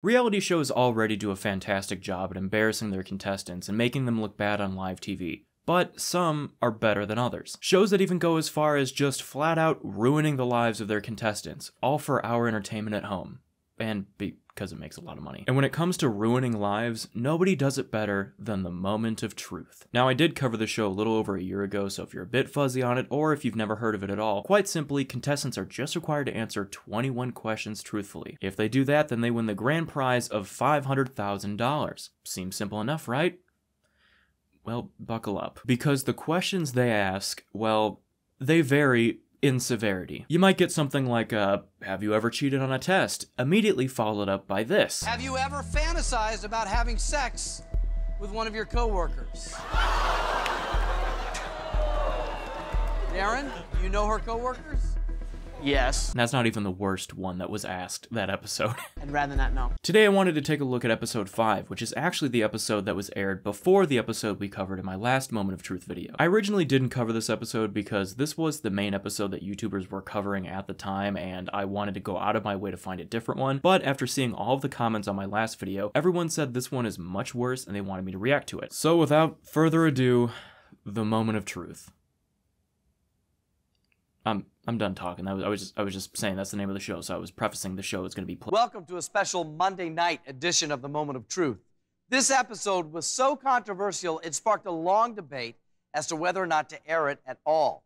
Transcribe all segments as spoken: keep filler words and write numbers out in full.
Reality shows already do a fantastic job at embarrassing their contestants and making them look bad on live T V, but some are better than others. Shows that even go as far as just flat out ruining the lives of their contestants, all for our entertainment at home. And because it makes a lot of money. And when it comes to ruining lives, nobody does it better than the Moment of Truth. Now, I did cover the show a little over a year ago, so if you're a bit fuzzy on it, or if you've never heard of it at all, quite simply, contestants are just required to answer twenty-one questions truthfully. If they do that, then they win the grand prize of five hundred thousand dollars. Seems simple enough, right? Well, buckle up. Because the questions they ask, well, they vary in severity. You might get something like, uh, have you ever cheated on a test? Immediately followed up by this. Have you ever fantasized about having sex with one of your coworkers? Darren, do you know her coworkers? Yes. And that's not even the worst one that was asked that episode. I'd rather not know. Today I wanted to take a look at episode five, which is actually the episode that was aired before the episode we covered in my last Moment of Truth video. I originally didn't cover this episode because this was the main episode that YouTubers were covering at the time, and I wanted to go out of my way to find a different one, but after seeing all of the comments on my last video, everyone said this one is much worse and they wanted me to react to it. So without further ado, the Moment of Truth. Um, I'm done talking. I was, I was just I was just saying that's the name of the show, so I was prefacing the show is going to be played. Welcome to a special Monday night edition of the Moment of Truth. This episode was so controversial, it sparked a long debate as to whether or not to air it at all.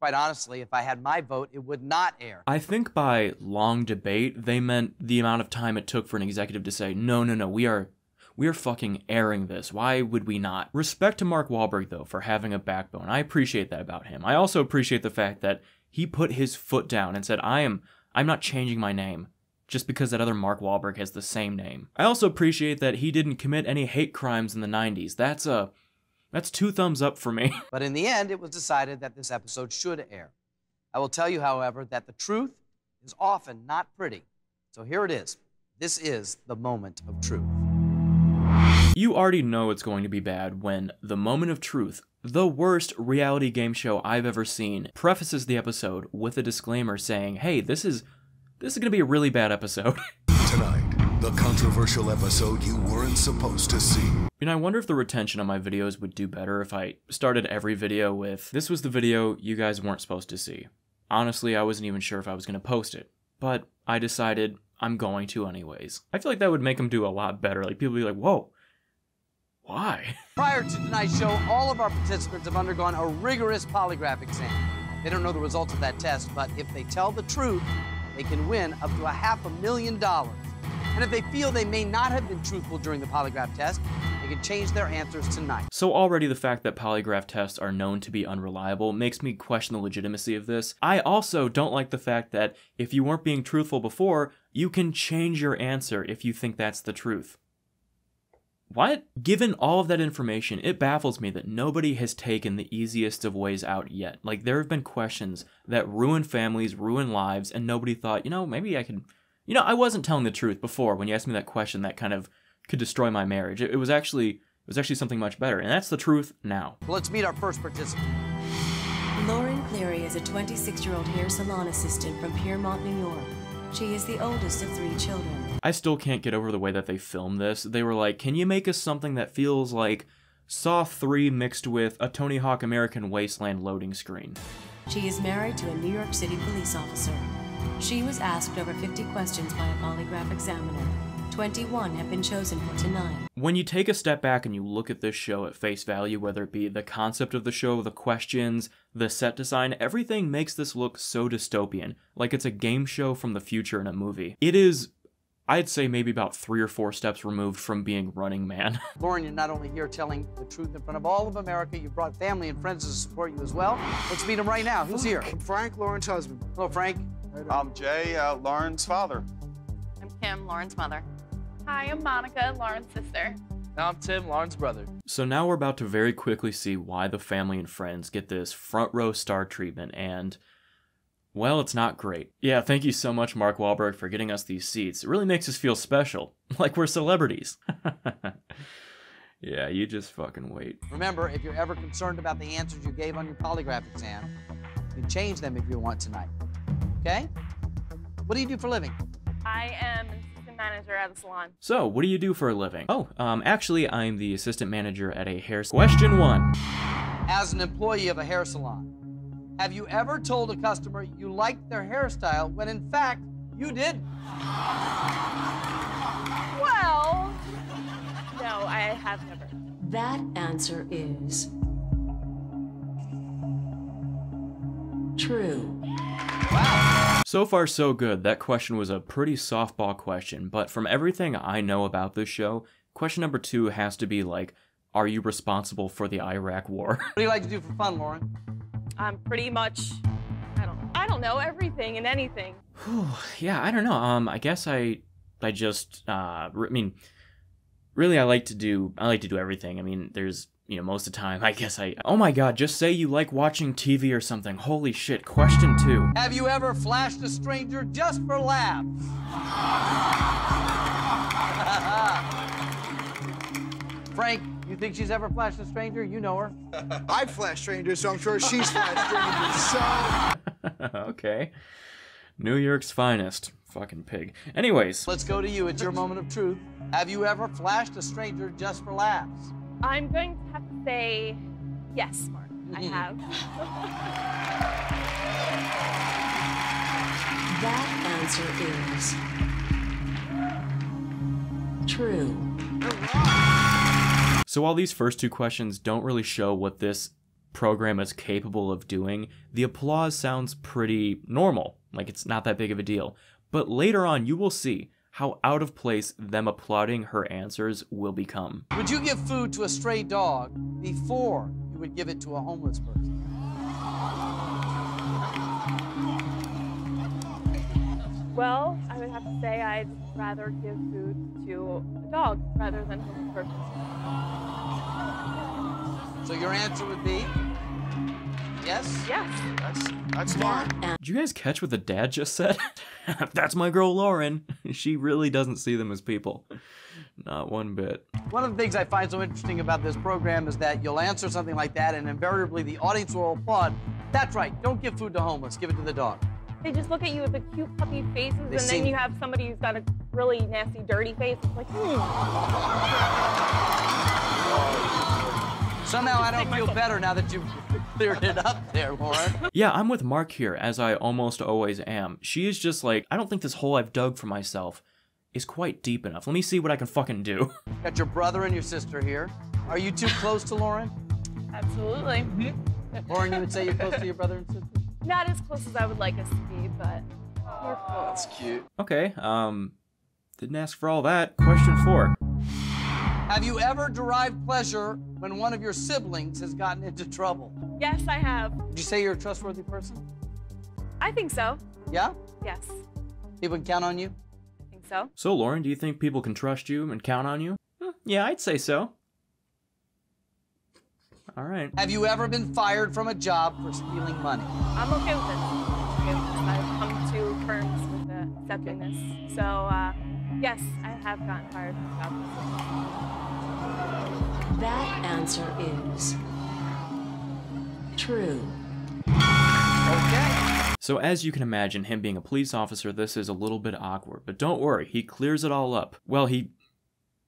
Quite honestly, if I had my vote, it would not air. I think by long debate, they meant the amount of time it took for an executive to say, no, no, no, we are... We're fucking airing this. Why would we not? Respect to Mark Wahlberg, though, for having a backbone. I appreciate that about him. I also appreciate the fact that he put his foot down and said, I am, I'm not changing my name just because that other Mark Wahlberg has the same name. I also appreciate that he didn't commit any hate crimes in the nineties. That's a, that's two thumbs up for me. But in the end, it was decided that this episode should air. I will tell you, however, that the truth is often not pretty. So here it is. This is the Moment of Truth. You already know it's going to be bad when the Moment of Truth, the worst reality game show I've ever seen, prefaces the episode with a disclaimer saying, hey, this is this is gonna be a really bad episode. Tonight, the controversial episode you weren't supposed to see. You know, I wonder if the retention on my videos would do better if I started every video with, this was the video you guys weren't supposed to see. Honestly, I wasn't even sure if I was gonna post it, but I decided I'm going to anyways. I feel like that would make them do a lot better. Like, people would be like, whoa. Why? Prior to tonight's show, all of our participants have undergone a rigorous polygraph exam. They don't know the results of that test, but if they tell the truth, they can win up to a half a million dollars. And if they feel they may not have been truthful during the polygraph test, they can change their answers tonight. So already the fact that polygraph tests are known to be unreliable makes me question the legitimacy of this. I also don't like the fact that if you weren't being truthful before, you can change your answer if you think that's the truth. What? Given all of that information, it baffles me that nobody has taken the easiest of ways out yet. Like, there have been questions that ruin families, ruin lives, and nobody thought, you know, maybe I can... You know, I wasn't telling the truth before when you asked me that question that kind of could destroy my marriage. It, it was actually it was actually something much better, and that's the truth now. Let's meet our first participant. Lauren Cleary is a twenty-six-year-old hair salon assistant from Piermont, New York. She is the oldest of three children. I still can't get over the way that they filmed this. They were like, can you make us something that feels like Saw three mixed with a Tony Hawk American Wasteland loading screen? She is married to a New York City police officer. She was asked over fifty questions by a polygraph examiner. twenty-one have been chosen for tonight. When you take a step back and you look at this show at face value, whether it be the concept of the show, the questions, the set design, everything makes this look so dystopian, like it's a game show from the future in a movie. It is, I'd say, maybe about three or four steps removed from being Running Man. Lauren, you're not only here telling the truth in front of all of America, you brought family and friends to support you as well. Let's meet him right now. Who's here? I'm Frank, Lauren's husband. Hello, Frank. I'm Jay, uh, Lauren's father. I'm Kim, Lauren's mother. Hi, I'm Monica, Lauren's sister. Now I'm Tim, Lauren's brother. So now we're about to very quickly see why the family and friends get this front row star treatment, and, well, it's not great. Yeah, thank you so much, Mark Wahlberg, for getting us these seats. It really makes us feel special, like we're celebrities. Yeah, you just fucking wait. Remember, if you're ever concerned about the answers you gave on your polygraph exam, you can change them if you want tonight, okay? What do you do for a living? I am assistant manager at the salon. So, what do you do for a living? Oh, um, actually, I'm the assistant manager at a hair salon. Question one. As an employee of a hair salon, have you ever told a customer you liked their hairstyle when, in fact, you didn't? Well, no, I have never. That answer is true. Wow. So far, so good. That question was a pretty softball question, but from everything I know about this show, question number two has to be like, are you responsible for the Iraq War? What do you like to do for fun, Lauren? I'm um, pretty much, I don't, I don't know, everything and anything. Yeah, I don't know. Um, I guess I, I just, uh, I mean, really, I like to do, I like to do everything. I mean, there's, you know, most of the time, I guess I, oh my God, just say you like watching T V or something. Holy shit. Question two. Have you ever flashed a stranger just for laughs? Frank, you think she's ever flashed a stranger? You know her. I've flashed strangers, so I'm sure she's flashed strangers, so. Okay. New York's finest. Fucking pig. Anyways. Let's go to you. It's your moment of truth. Have you ever flashed a stranger just for laughs? I'm going to have to say yes, Mark. Mm-hmm. I have. That answer is true. So while these first two questions don't really show what this program is capable of doing, the applause sounds pretty normal. Like it's not that big of a deal. But later on, you will see how out of place them applauding her answers will become. Would you give food to a stray dog before you would give it to a homeless person? Well, I would have to say I'd rather give food to a dog rather than a homeless person. So your answer would be? Yes? Yes. That's, that's Lauren. Did you guys catch what the dad just said? That's my girl, Lauren. She really doesn't see them as people. Not one bit. One of the things I find so interesting about this program is that you'll answer something like that and invariably the audience will applaud. That's right. Don't give food to homeless. Give it to the dog. They just look at you with the cute puppy faces they and seem... then you have somebody who's got a really nasty, dirty face. It's like, hmm. Somehow I don't feel better now that you've... cleared it up there, Lauren. Yeah, I'm with Mark here, as I almost always am. She is just like, I don't think this hole I've dug for myself is quite deep enough. Let me see what I can fucking do. Got your brother and your sister here. Are you too close to Lauren? Absolutely. Mm-hmm. Lauren, you would say you're close to your brother and sister? Not as close as I would like us to be, but we're close. Oh, that's cute. Okay, um, didn't ask for all that. Question four. Have you ever derived pleasure when one of your siblings has gotten into trouble? Yes, I have. Would you say you're a trustworthy person? I think so. Yeah? Yes. People can count on you? I think so. So, Lauren, do you think people can trust you and count on you? Hmm, yeah, I'd say so. All right. Have you ever been fired from a job for stealing money? I'm okay with this. I'm okay with this. I've come to terms with accepting this. So, uh, yes, I have gotten fired from a job. That answer is... true. Okay. So as you can imagine, him being a police officer, this is a little bit awkward, but don't worry, he clears it all up. Well, he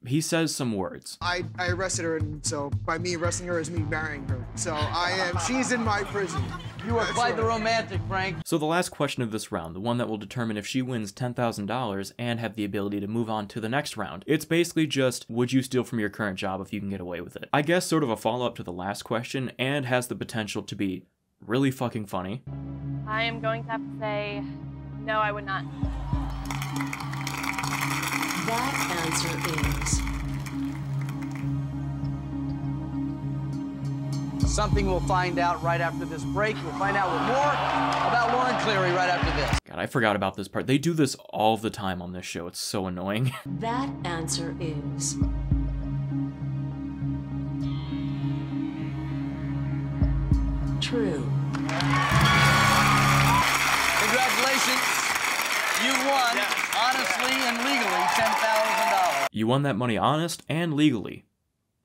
he says some words. I, I arrested her, and so by me arresting her is me marrying her. So I am, she's in my prison. You are quite the romantic, Frank. So the last question of this round, the one that will determine if she wins ten thousand dollars and have the ability to move on to the next round. It's basically just, would you steal from your current job if you can get away with it? I guess sort of a follow-up to the last question and has the potential to be really fucking funny. I am going to have to say, no, I would not. That answer is... something we'll find out right after this break. We'll find out more about Lauren Cleary right after this. God, I forgot about this part. They do this all the time on this show. It's so annoying. That answer is... true. Congratulations. You won, honestly and legally, ten thousand dollars. You won that money honest and legally.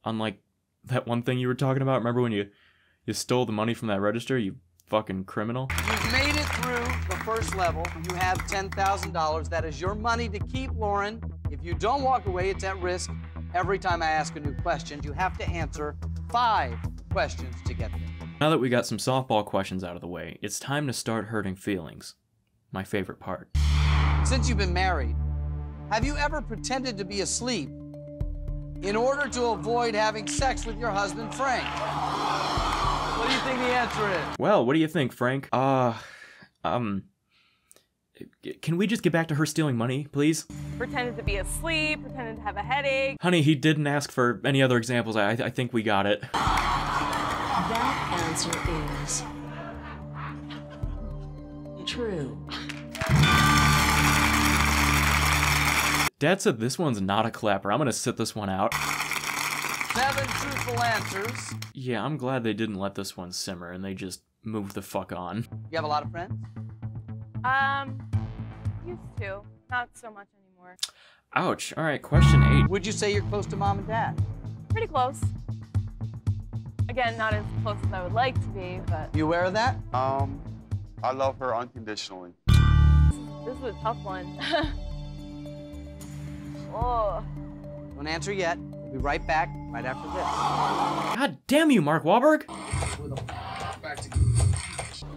Unlike that one thing you were talking about, remember when you, you stole the money from that register, you fucking criminal? You've made it through the first level. You have ten thousand dollars. That is your money to keep, Lauren. If you don't walk away, it's at risk. Every time I ask a new question, you have to answer five questions to get there. Now that we got some softball questions out of the way, it's time to start hurting feelings. My favorite part. Since you've been married, have you ever pretended to be asleep in order to avoid having sex with your husband, Frank? What do you think the answer is? Well, what do you think, Frank? Uh, um, can we just get back to her stealing money, please? Pretended to be asleep, pretended to have a headache. Honey, he didn't ask for any other examples. I, I think we got it. That answer is true. Dad said this one's not a clapper. I'm gonna sit this one out. Seven truthful answers. Yeah, I'm glad they didn't let this one simmer and they just moved the fuck on. You have a lot of friends? Um, used to. Not so much anymore. Ouch. All right, question eight. Would you say you're close to mom and dad? Pretty close. Again, not as close as I would like to be, but... You aware of that? Um, I love her unconditionally. This is a tough one. Oh. Don't answer yet. We'll be right back, right after this. God damn you, Mark Wahlberg!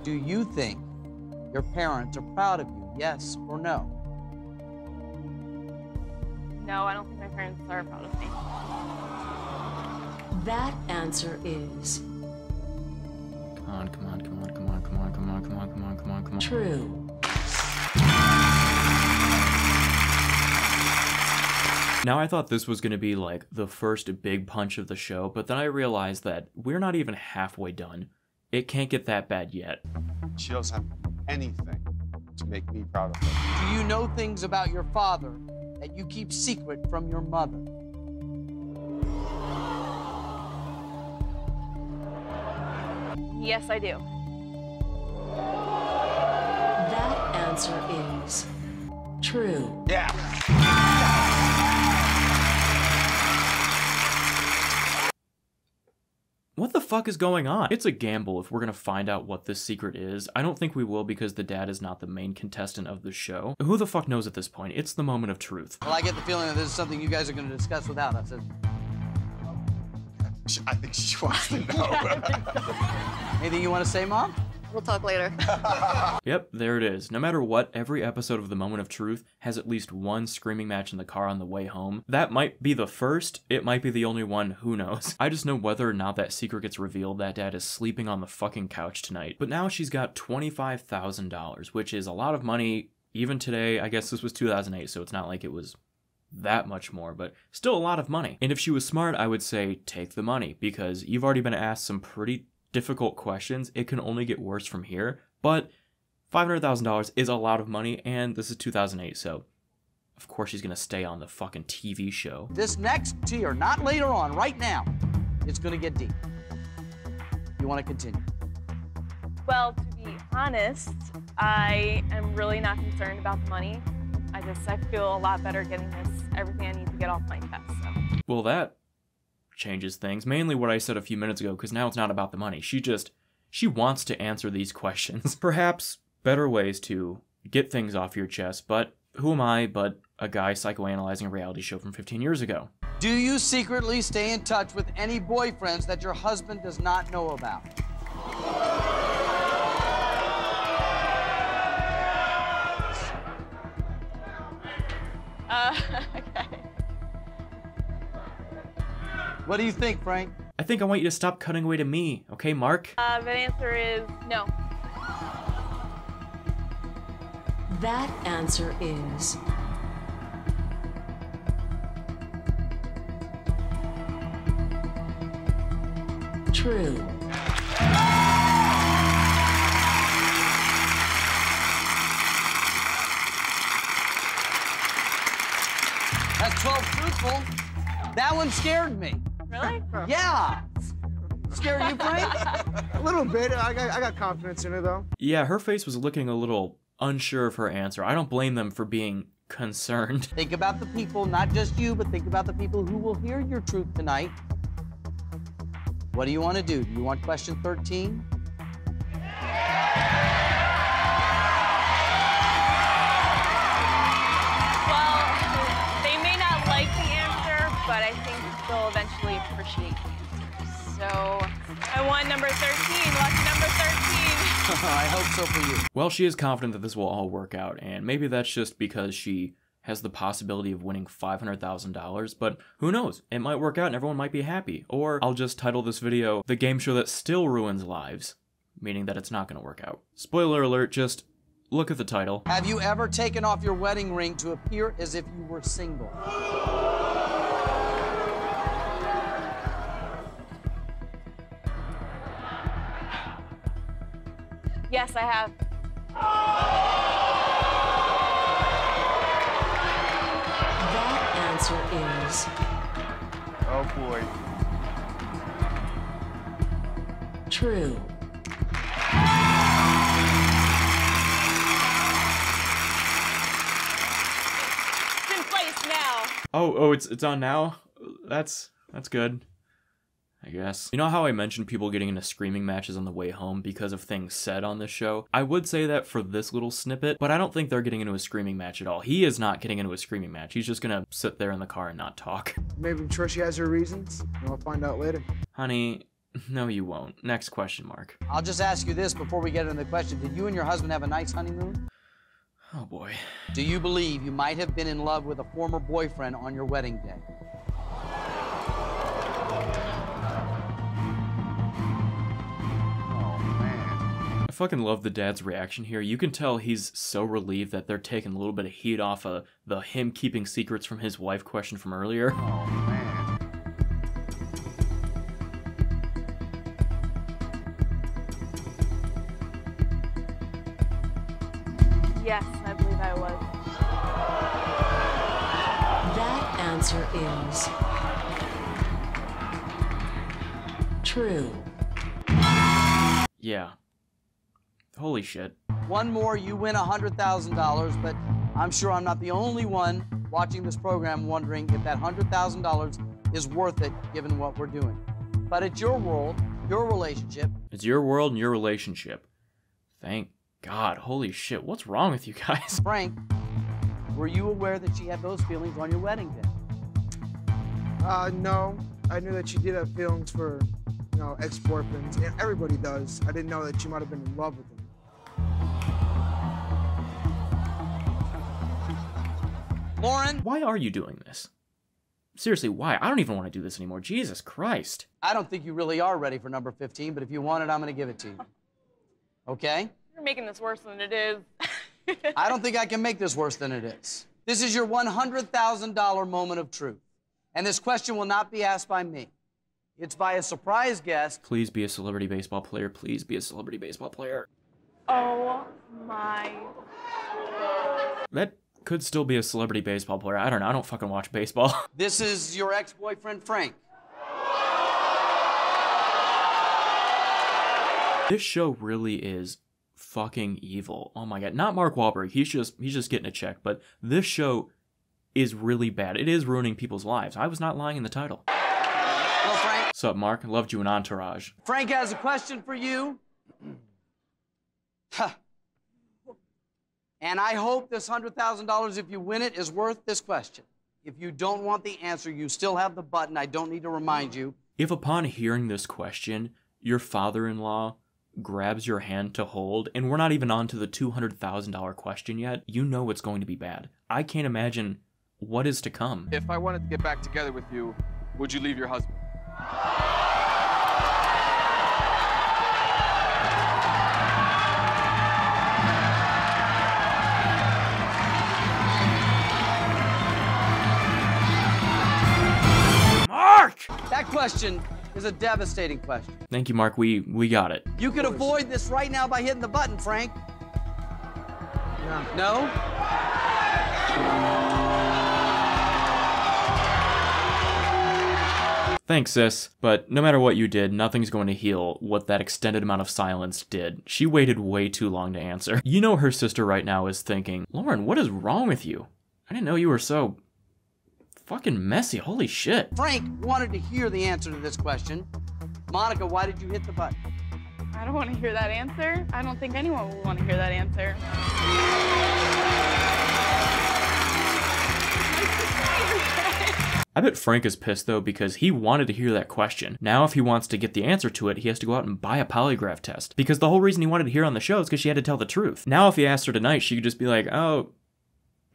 Do you think your parents are proud of you, yes or no? No, I don't think my parents are proud of me. That answer is... Come on, come on, come on, come on, come on, come on, come on, come on, come on, come on. True. Now, I thought this was going to be like the first big punch of the show, but then I realized that we're not even halfway done. It can't get that bad yet. She doesn't have anything to make me proud of her. Do you know things about your father that you keep secret from your mother? Yes, I do. That answer is true. Yeah. What the fuck is going on? It's a gamble if we're gonna find out what this secret is. I don't think we will because the dad is not the main contestant of the show. Who the fuck knows at this point? It's the moment of truth. Well, I get the feeling that this is something you guys are gonna discuss without us. I think she wants to know. Anything you wanna say, Mom? We'll talk later. Yep, there it is. No matter what, every episode of The Moment of Truth has at least one screaming match in the car on the way home. That might be the first, it might be the only one, who knows. I just know whether or not that secret gets revealed, that dad is sleeping on the fucking couch tonight. But now she's got twenty-five thousand dollars, which is a lot of money. Even today, I guess this was two thousand eight, so it's not like it was that much more, but still a lot of money. And if she was smart, I would say take the money, because you've already been asked some pretty difficult questions. It can only get worse from here, but five hundred thousand dollars is a lot of money, and this is two thousand eight, so of course she's gonna stay on the fucking T V show. This next tier, not later on, right now, it's gonna get deep. You wanna continue? Well, to be honest, I am really not concerned about the money. I just, I feel a lot better getting this, everything I need to get off my chest, so. Well, that changes things, mainly what I said a few minutes ago, because now it's not about the money. She just, she wants to answer these questions. Perhaps better ways to get things off your chest, but who am I but a guy psychoanalyzing a reality show from fifteen years ago? Do you secretly stay in touch with any boyfriends that your husband does not know about? Uh, okay. What do you think, Frank? I think I want you to stop cutting away to me, okay, Mark? Uh, the answer is no. That answer is... true. That's twelve truthful. That one scared me. Really? Yeah. Scare you, Frank? A little bit. I got, I got confidence in her, though. Yeah, her face was looking a little unsure of her answer. I don't blame them for being concerned. Think about the people, not just you, but think about the people who will hear your truth tonight. What do you want to do? Do you want question thirteen? Well, they may but I think they'll eventually appreciate the answers. So I won number thirteen, lucky number thirteen. I hope so for you. Well, she is confident that this will all work out, and maybe that's just because she has the possibility of winning five hundred thousand dollars, but who knows? It might work out and everyone might be happy. Or I'll just title this video, The Game Show That Still Ruins Lives, meaning that it's not gonna work out. Spoiler alert, just look at the title. Have you ever taken off your wedding ring to appear as if you were single? Yes, I have. That answer is... Oh, boy. True. It's in place now. Oh, oh, it's, it's on now? That's, that's good. I guess. You know how I mentioned people getting into screaming matches on the way home because of things said on this show? I would say that for this little snippet, but I don't think they're getting into a screaming match at all. He is not getting into a screaming match. He's just gonna sit there in the car and not talk. Maybe Trish has her reasons, and I'll find out later. Honey, no you won't. Next question, Mark. I'll just ask you this before we get into the question. Did you and your husband have a nice honeymoon? Oh boy. Do you believe you might have been in love with a former boyfriend on your wedding day? I fucking love the dad's reaction here. You can tell he's so relieved that they're taking a little bit of heat off of the him keeping secrets from his wife question from earlier. Oh, man. Yes, I believe I was. That answer is... True. Yeah. Holy shit. One more, you win one hundred thousand dollars, but I'm sure I'm not the only one watching this program wondering if that one hundred thousand dollars is worth it given what we're doing. But it's your world, your relationship. It's your world and your relationship. Thank God. Holy shit. What's wrong with you guys? Frank, were you aware that she had those feelings on your wedding day? Uh, no. I knew that she did have feelings for, you know, ex-boyfriends. Everybody does. I didn't know that she might have been in love with them. Lauren? Why are you doing this? Seriously, why? I don't even want to do this anymore. Jesus Christ. I don't think you really are ready for number fifteen, but if you want it, I'm going to give it to you. Okay? You're making this worse than it is. I don't think I can make this worse than it is. This is your one hundred thousand dollar moment of truth. And this question will not be asked by me. It's by a surprise guest. Please be a celebrity baseball player. Please be a celebrity baseball player. Oh, my God. That... could still be a celebrity baseball player. I don't know. I don't fucking watch baseball. This is your ex-boyfriend, Frank. This show really is fucking evil. Oh my God. Not Mark Wahlberg. He's just, he's just getting a check, but this show is really bad. It is ruining people's lives. I was not lying in the title. Hello, Frank. What's up, Mark? I loved you in Entourage. Frank has a question for you. Huh. And I hope this one hundred thousand dollars, if you win it, is worth this question. If you don't want the answer, you still have the button. I don't need to remind you. If upon hearing this question, your father-in-law grabs your hand to hold, and we're not even on to the two hundred thousand dollar question yet, you know it's going to be bad. I can't imagine what is to come. If I wanted to get back together with you, would you leave your husband? That question is a devastating question. Thank you, Mark. We we got it. You could avoid this right now by hitting the button, Frank. Yeah. No? Thanks, sis. But no matter what you did, nothing's going to heal what that extended amount of silence did. She waited way too long to answer. You know her sister right now is thinking, Lauren, what is wrong with you? I didn't know you were so... fucking messy, holy shit. Frank wanted to hear the answer to this question. Monica, why did you hit the button? I don't want to hear that answer. I don't think anyone will want to hear that answer. I bet Frank is pissed though, because he wanted to hear that question. Now if he wants to get the answer to it, he has to go out and buy a polygraph test, because the whole reason he wanted to hear on the show is because she had to tell the truth. Now if he asked her tonight, she could just be like, oh,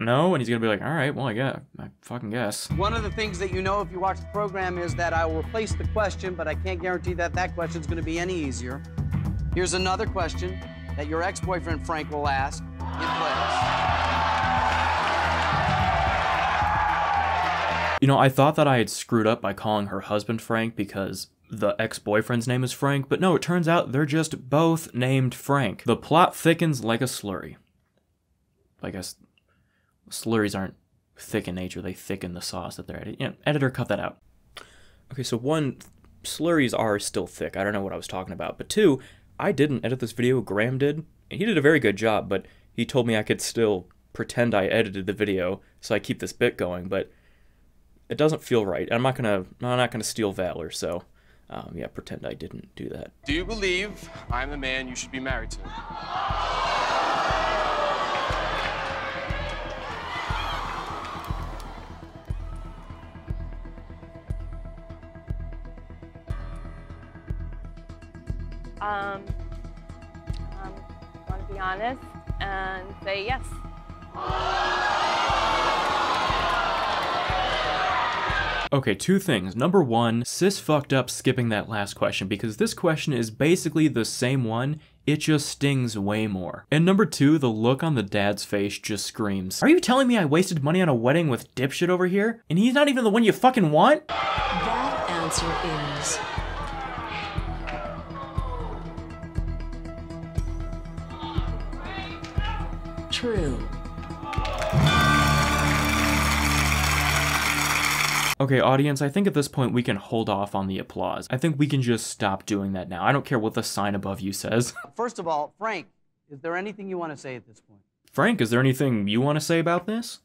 no, and he's gonna be like, all right, well, I got, I fucking guess. One of the things that you know if you watch the program is that I will replace the question, but I can't guarantee that that question's gonna be any easier. Here's another question that your ex-boyfriend Frank will ask in place. You know, I thought that I had screwed up by calling her husband Frank because the ex-boyfriend's name is Frank, but no, it turns out they're just both named Frank. The plot thickens like a slurry. I guess slurries aren't thick in nature, they thicken the sauce that they're added. You know, editor, cut that out. Okay, so one, slurries are still thick. I don't know what I was talking about. But two, I didn't edit this video, Graham did. He did a very good job, but he told me I could still pretend I edited the video, so I keep this bit going, but it doesn't feel right. I'm not gonna, I'm not gonna steal valor, so um, yeah, pretend I didn't do that. Do you believe I'm the man you should be married to? Um, um, I want to be honest and say yes. Okay, two things. Number one, sis fucked up skipping that last question, because this question is basically the same one, it just stings way more. And number two, the look on the dad's face just screams, are you telling me I wasted money on a wedding with dipshit over here? And he's not even the one you fucking want? That answer is... true. Okay, audience, I think at this point we can hold off on the applause. I think we can just stop doing that now. I don't care what the sign above you says. First of all, Frank, is there anything you want to say at this point? Frank, is there anything you want to say about this?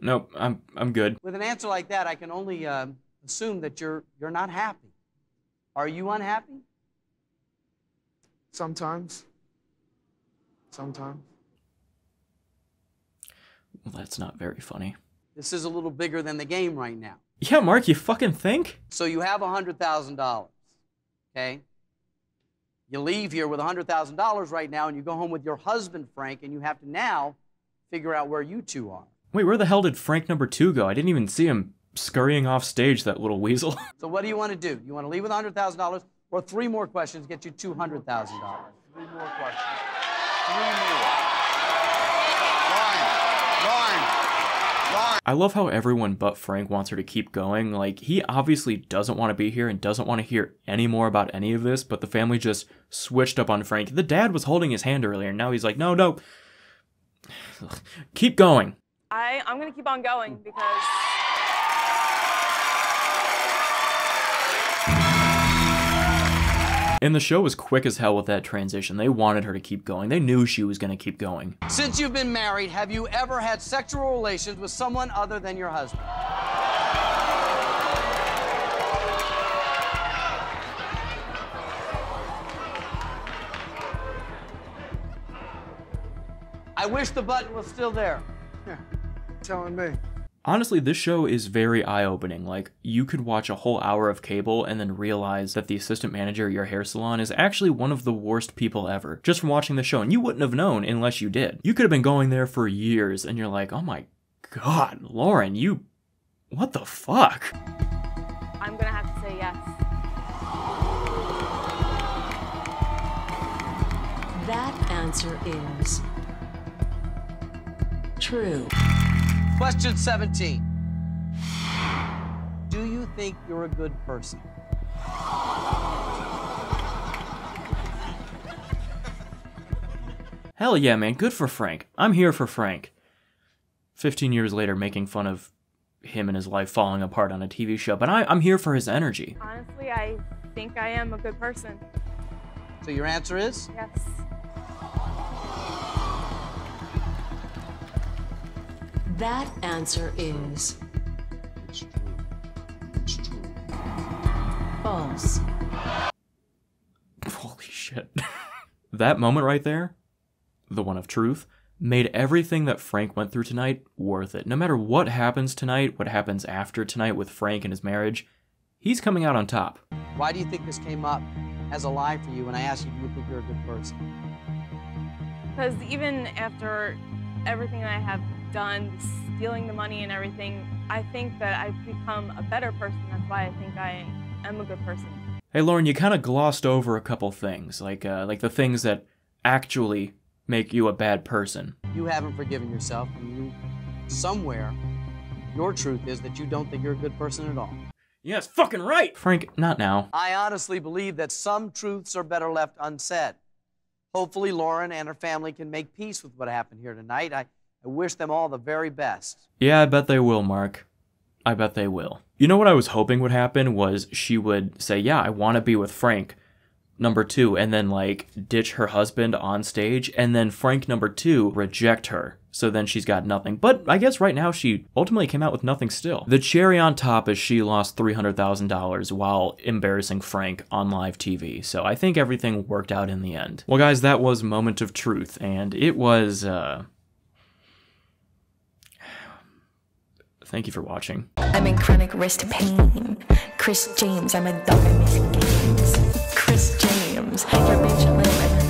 Nope, I'm I'm good. With an answer like that, I can only uh, assume that you're you're not happy. Are you unhappy? Sometimes. Sometimes. Well, that's not very funny. This is a little bigger than the game right now. Yeah, Mark, you fucking think? So you have one hundred thousand dollars, okay? You leave here with one hundred thousand dollars right now, and you go home with your husband, Frank, and you have to now figure out where you two are. Wait, where the hell did Frank number two go? I didn't even see him scurrying off stage, that little weasel. So what do you want to do? You want to leave with one hundred thousand dollars, or three more questions get you two hundred thousand dollars? Three more questions. Three more. I love how everyone but Frank wants her to keep going. Like, he obviously doesn't want to be here and doesn't want to hear any more about any of this, but the family just switched up on Frank. The dad was holding his hand earlier, and now he's like, no, no. Keep going. I, I'm going to keep on going because... And the show was quick as hell with that transition. They wanted her to keep going. They knew she was gonna keep going. Since you've been married, have you ever had sexual relations with someone other than your husband? I wish the button was still there. Yeah, telling me. Honestly, this show is very eye-opening. Like, you could watch a whole hour of cable and then realize that the assistant manager at your hair salon is actually one of the worst people ever, just from watching the show, and you wouldn't have known unless you did. You could have been going there for years, and you're like, oh my god, Lauren, you... what the fuck? I'm gonna have to say yes. That answer is... true. Question seventeen. Do you think you're a good person? Hell yeah, man. Good for Frank. I'm here for Frank. fifteen years later, making fun of him and his life falling apart on a T V show, but I, I'm here for his energy. Honestly, I think I am a good person. So your answer is? Yes. That answer is... it's true. It's true. False. Holy shit. That moment right there, the one of truth, made everything that Frank went through tonight worth it. No matter what happens tonight, what happens after tonight with Frank and his marriage, he's coming out on top. Why do you think this came up as a lie for you when I asked you if you think you're a good person? Because even after everything that I have done, stealing the money and everything, I think that I've become a better person. That's why I think I am a good person. Hey, Lauren, you kind of glossed over a couple things, like uh, like the things that actually make you a bad person. You haven't forgiven yourself, and you, somewhere, your truth is that you don't think you're a good person at all. Yeah, it's fucking right! Frank, not now. I honestly believe that some truths are better left unsaid. Hopefully Lauren and her family can make peace with what happened here tonight. I, I wish them all the very best. Yeah, I bet they will, Mark. I bet they will. You know what I was hoping would happen was she would say, yeah, I want to be with Frank, number two, and then, like, ditch her husband on stage, and then Frank, number two, reject her. So then she's got nothing. But I guess right now she ultimately came out with nothing still. The cherry on top is she lost three hundred thousand dollars while embarrassing Frank on live T V. So I think everything worked out in the end. Well, guys, that was Moment of Truth, and it was, uh... thank you for watching. I'm in chronic wrist pain. Chris James, I'm a dog, I'm missing games. Chris James, your bitch,